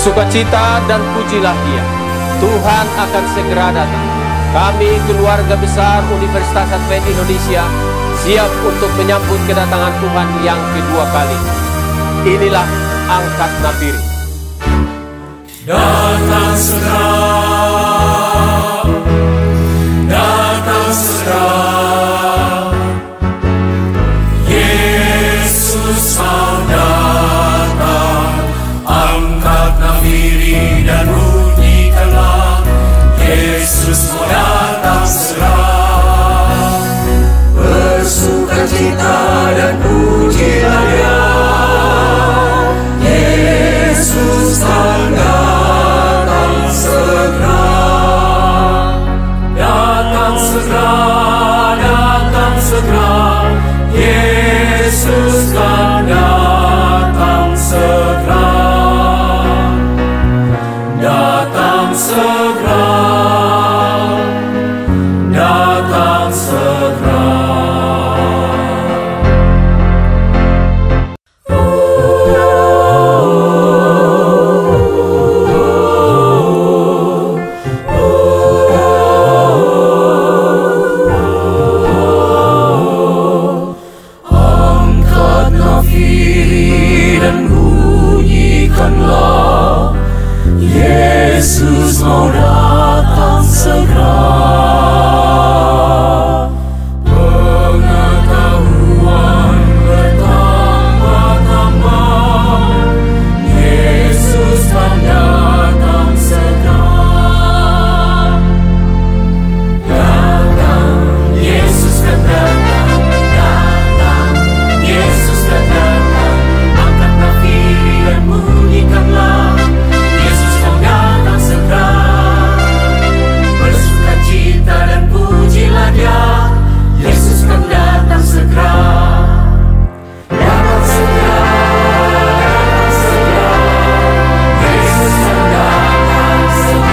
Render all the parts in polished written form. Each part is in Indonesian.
bersukacita dan pujilah Dia. Tuhan akan segera datang. Kami keluarga besar Universitas Advent Indonesia siap untuk menyambut kedatangan Tuhan yang kedua kali. Inilah Angkat Nafiri. Datang segera, datang segera, Yesus mau datang. Angkat nafiri dan bunyikanlah, Yesus mau datang segera. Bersukacita dan pujilah Dia, Yesus akan datang segera. Datang segera, datang segera, Yesus akan datang segera. Datang segera, datang segera. Yesus mau datang segera. Pengetahuan bertambah-tambah, Yesus akan datang segera. Datang, Yesus akan datang. Datang, Yesus akan datang. Angkat nafiri dan bunyikanlah, pujilah Dia, Yesus akan datang segera. Datang segera, datang segera, Yesus akan datang segera.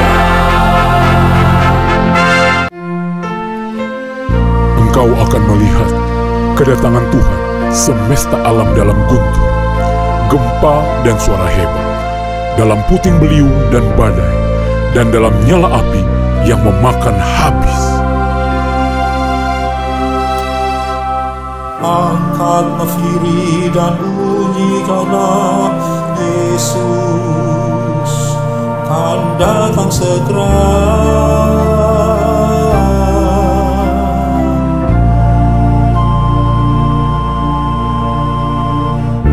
Engkau akan melihat kedatangan Tuhan, semesta alam dalam guntur, gempa dan suara hebat, dalam puting beliung dan badai, dan dalam nyala api yang memakan habis. Angkat nafiri dan bunyikanlah, Yesus akan datang segera.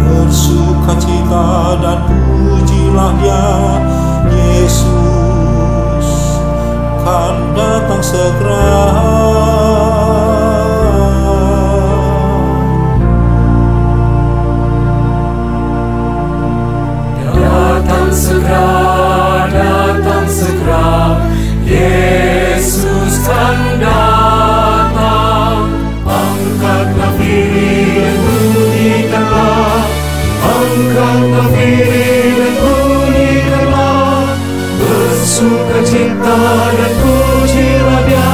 Bersukacita dan pujilah Dia, Yesus akan datang segera. Datang segera, Yesus akan datang. Angkat nafiri dan bunyikanlah, angkat nafiri dan bunyikanlah. Bersukacita dan pujilah Dia,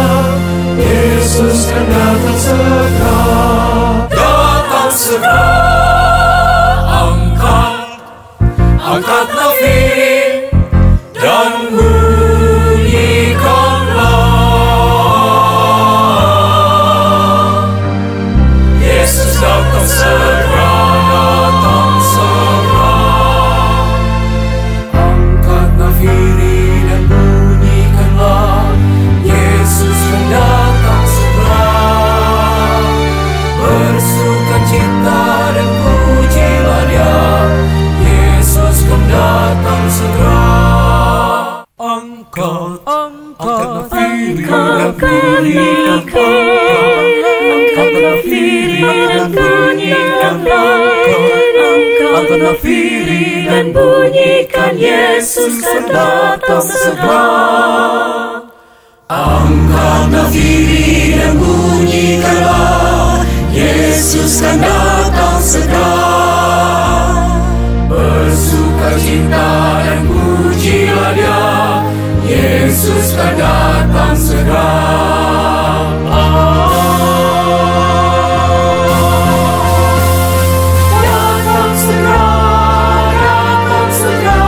Yesus akan datang segera. Datang segera, angkat nafiri dan bunyikanlah, Yesus datang segera, datang segera. Angkat nafiri dan bunyikanlah, Yesus akan datang segera. Bersukacita dan pujilah Dia, Yesus akan datang segera. Angkat nafiri dan bunyikan, Yesus akan datang segera. Angkat nafiri dan bunyikanlah, Yesus akan datang segera. Bersukacita dan pujilah Dia, Yesus akan datang segera. Datang segera, datang segera,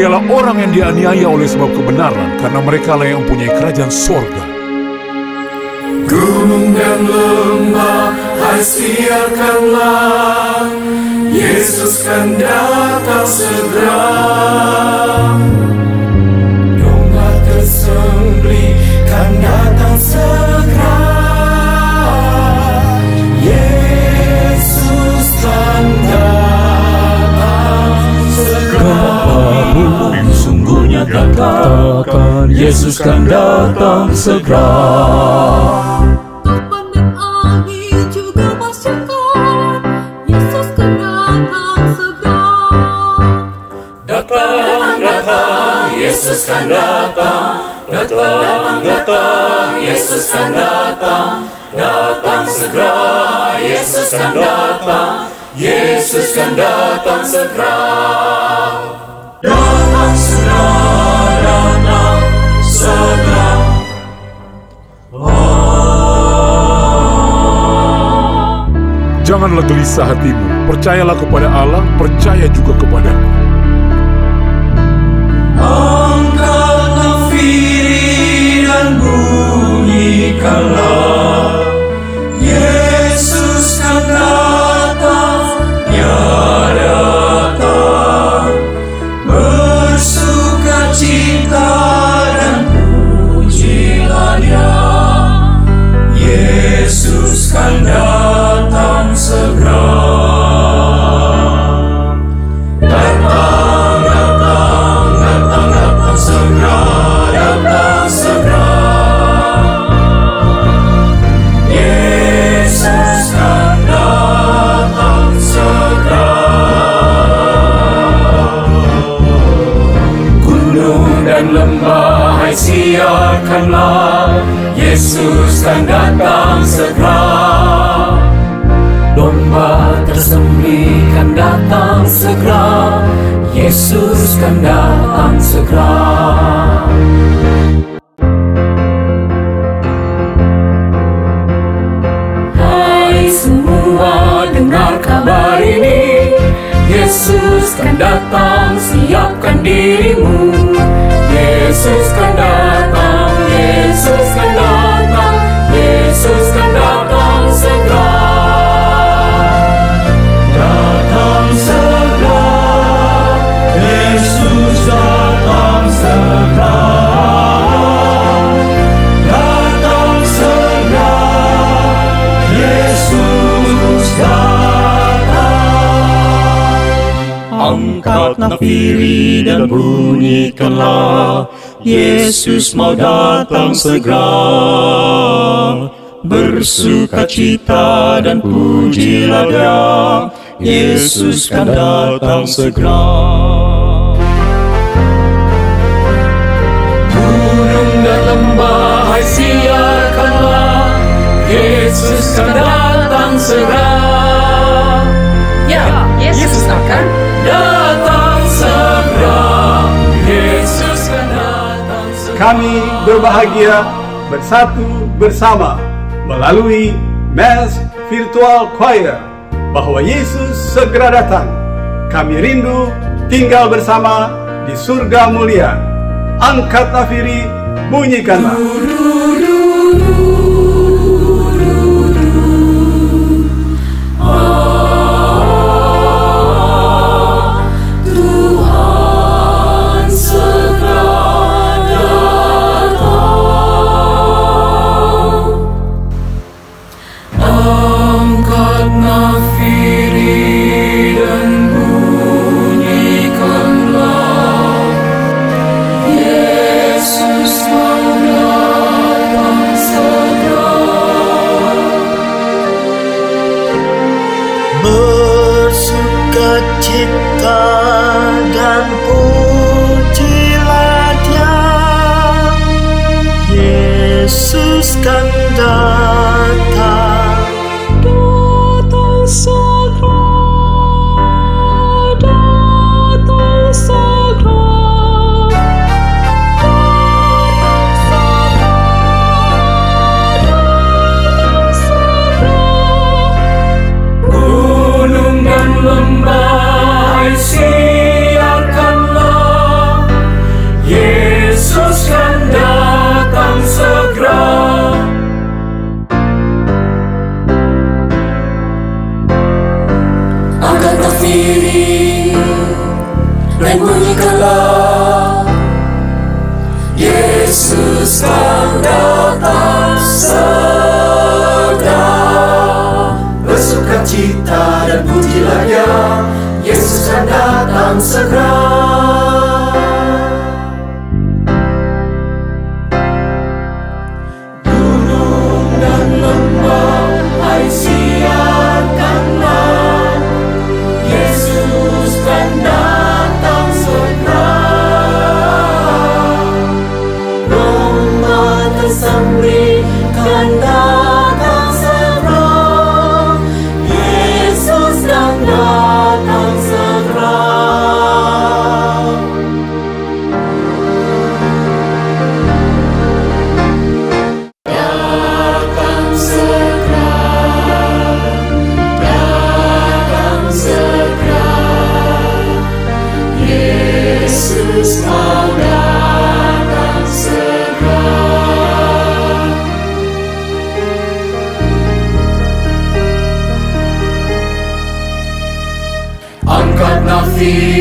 dialah orang yang dianiaya oleh sebab kebenaran, karena merekalah yang mempunyai kerajaan sorga. Gunung dan lembah, siarkanlah, Yesus kan datang segera. Domba tersembelih kan datang segera. Yesus kan datang segera. Bumi sungguhnya katakan, Yesus kan datang segera. Yesus kan datang, Yesus kan datang, datang segera, Yesus kan datang, Yesus kan datang segera. Datang segera, datang segera. Janganlah gelisah hatimu, percayalah kepada Allah, percaya juga kepadaku. Angkat nafiri dan bunyikanlah, Yesus kan datang, Dia datang. Bersukacita dan pujilah Dia, Yesus kan datang segera. Siarkanlah, Yesus kan datang segera. Domba tersembelih kan datang segera, Yesus kan datang segera. Hai semua, dengar kabar ini, Yesus kan datang, siapkan dirimu. Yesus kan datang, Yesus kan datang, Yesus kan datang segera. Datang segera, Yesus datang segera. Datang segera, Yesus datang. Angkat nafiri dan bunyikanlah, Yesus mau datang segera. Bersukacita dan pujilah Dia, Yesus kan datang segera. Gunung dan lembah, hai siarkanlah, Yesus kan datang segera. Ya, Yesus akan datang segera. Yesus kan datang. Kami berbahagia bersatu bersama melalui Mass Virtual Choir bahwa Yesus segera datang. Kami rindu tinggal bersama di surga mulia. Angkat nafiri, bunyikanlah. Siarkanlah,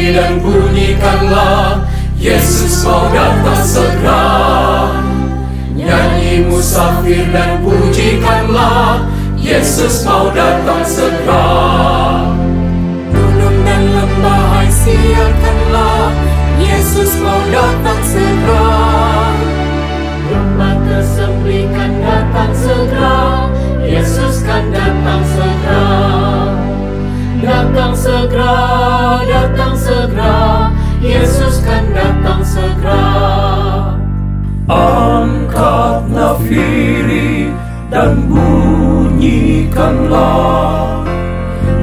Dan bunyikanlah, Yesus mau datang segera. Nyanyi musafir dan pujikanlah, Yesus mau datang segera. Gunung dan lembah hai siarkanlah, Yesus mau datang segera. Rumah kesepian datang segera, Yesus kan datang segera. Datang segera, datang segera, Yesus kan datang segera. Angkat nafiri dan bunyikanlah,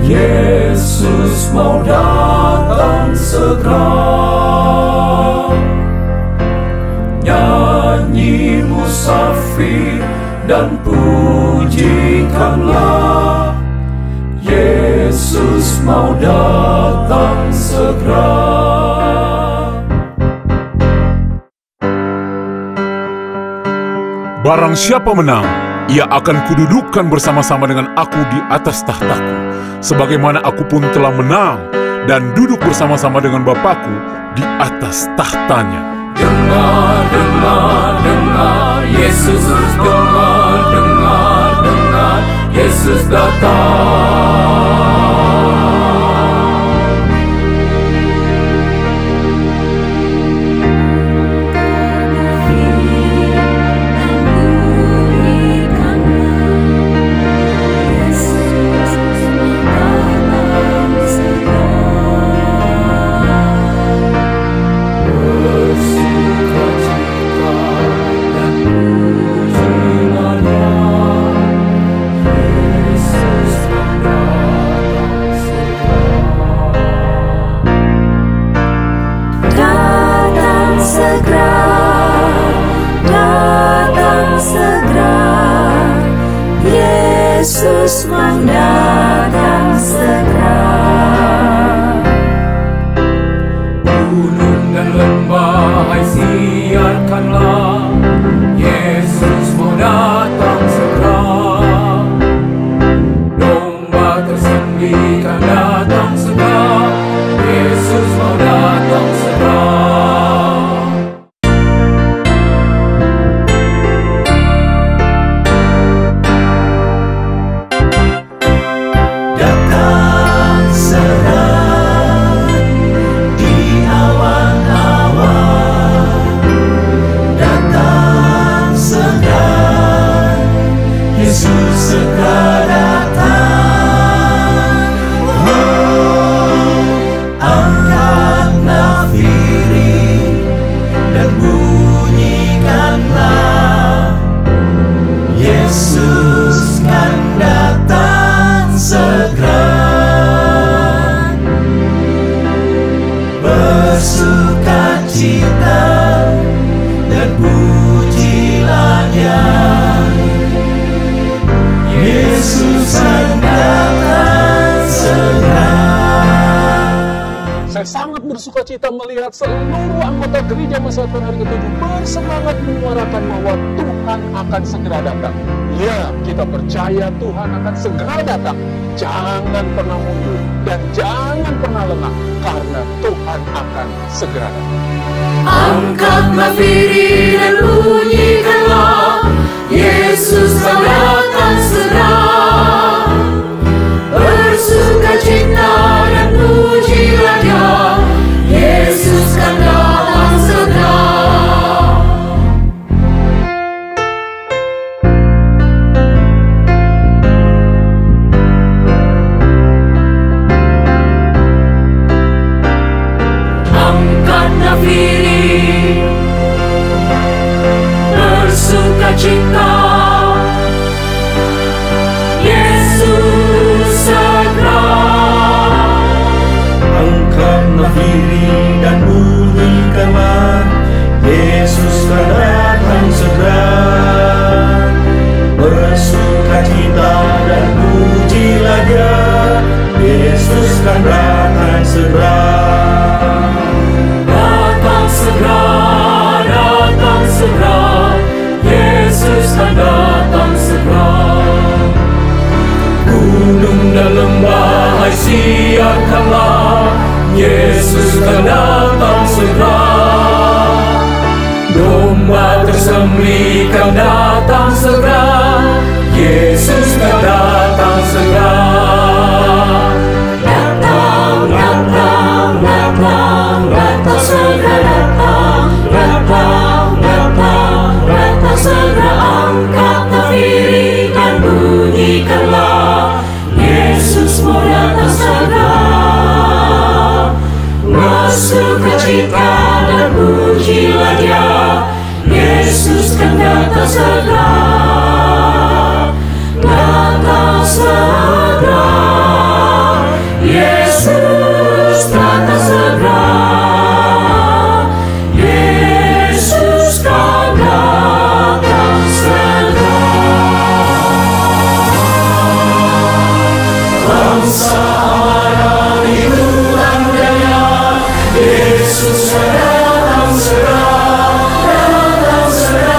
Yesus mau datang segera. Nyanyi musafir dan pujikanlah, Yesus mau datang segera. Barang siapa menang, ia akan kududukan bersama-sama dengan aku di atas tahtaku, sebagaimana aku pun telah menang dan duduk bersama-sama dengan Bapakku di atas tahtanya. Dengar, dengar, dengar, Yesus, dengar, dengar, dengar, Yesus datang. Yesus datang segera. Gunung dan lembah hai siarkanlah, Yesus mau datang segera. Domba tersembunyi kan datang segera, Yesus mau datang segera. Sukacita melihat seluruh anggota gereja masa Tuhan hari ke-7 bersemangat menyuarakan bahwa Tuhan akan segera datang. Ya, kita percaya Tuhan akan segera datang. Jangan pernah mundur dan jangan pernah lengah, karena Tuhan akan segera datang. Angkat nafiri dan bunyikanlah, Yesus datang segera. Bersukacita dan pujilah Dia, Yesus kan datang segera. Angkat nafiri, bersukacita. lembah, siarkanlah Yesus akan datang segera. Domba tersembelih akan datang segera, Yesus akan datang segera. Datang, datang, datang, datang segera, datang, datang, datang, datang segera. Angkat nafiri dan bunyikanlah, Yesus mau datang segera. Bersukacita dan pujilah Dia, Yesus akan datang segera. Datang segera, Yesus datang segera. Yesus akan datang segera. Bangsa amanah itu tandanya, Yesus akan datang segera.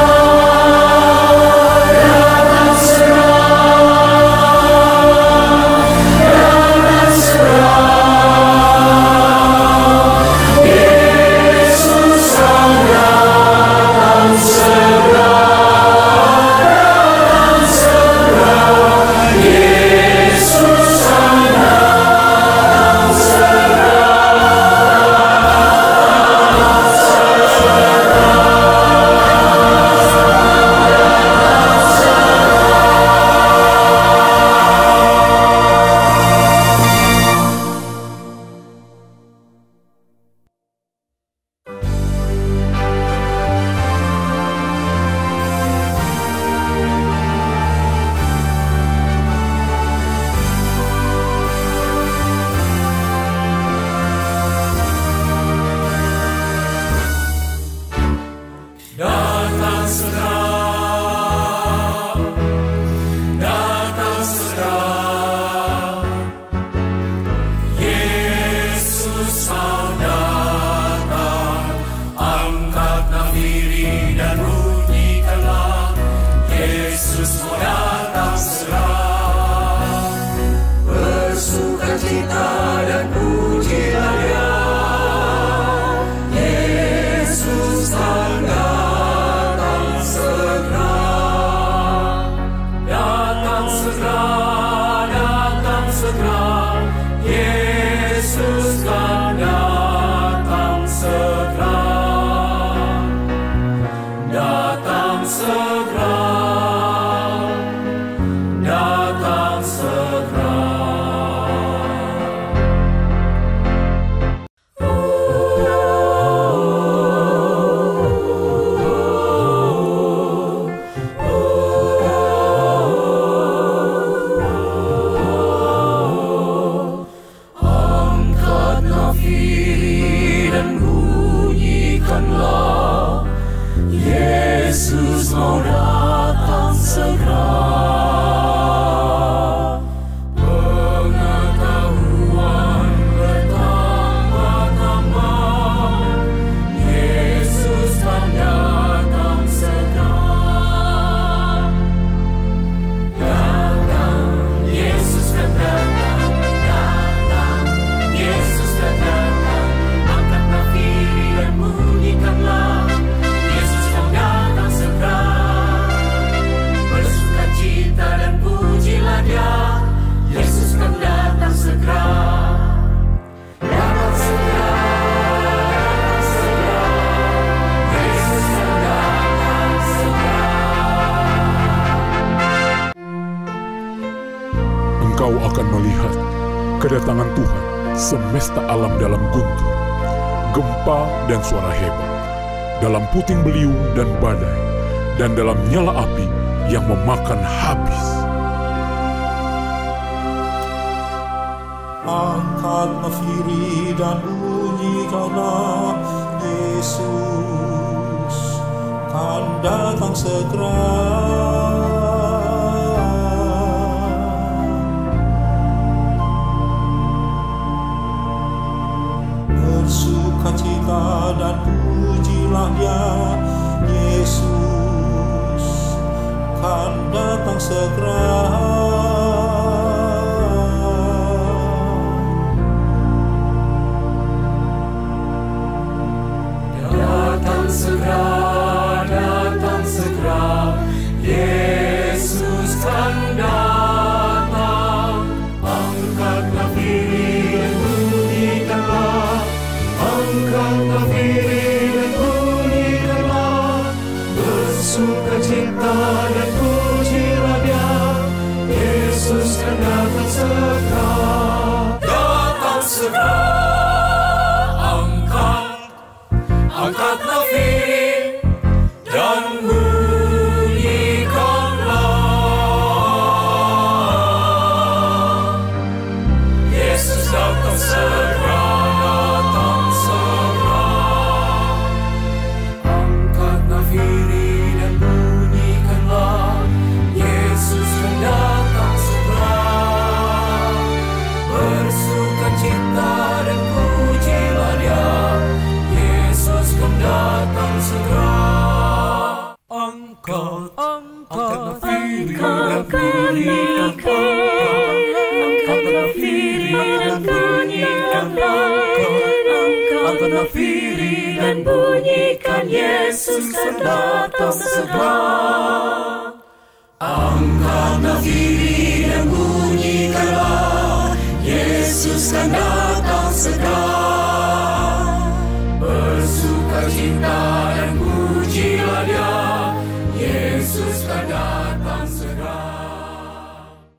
Kedatangan Tuhan, semesta alam dalam guntur, gempa dan suara hebat, dalam puting beliung dan badai, dan dalam nyala api yang memakan habis. Angkat nafiri dan bunyikanlah, Yesus akan datang segera. Sukacita dan pujilah Dia, Yesus akan datang segera. Angkat nafiri dan bunyikan, Yesus akan datang segera. Angkat nafiri dan bunyikanlah, Yesus akan datang segera. Bersuka cinta dan pujilah Dia, Yesus akan datang.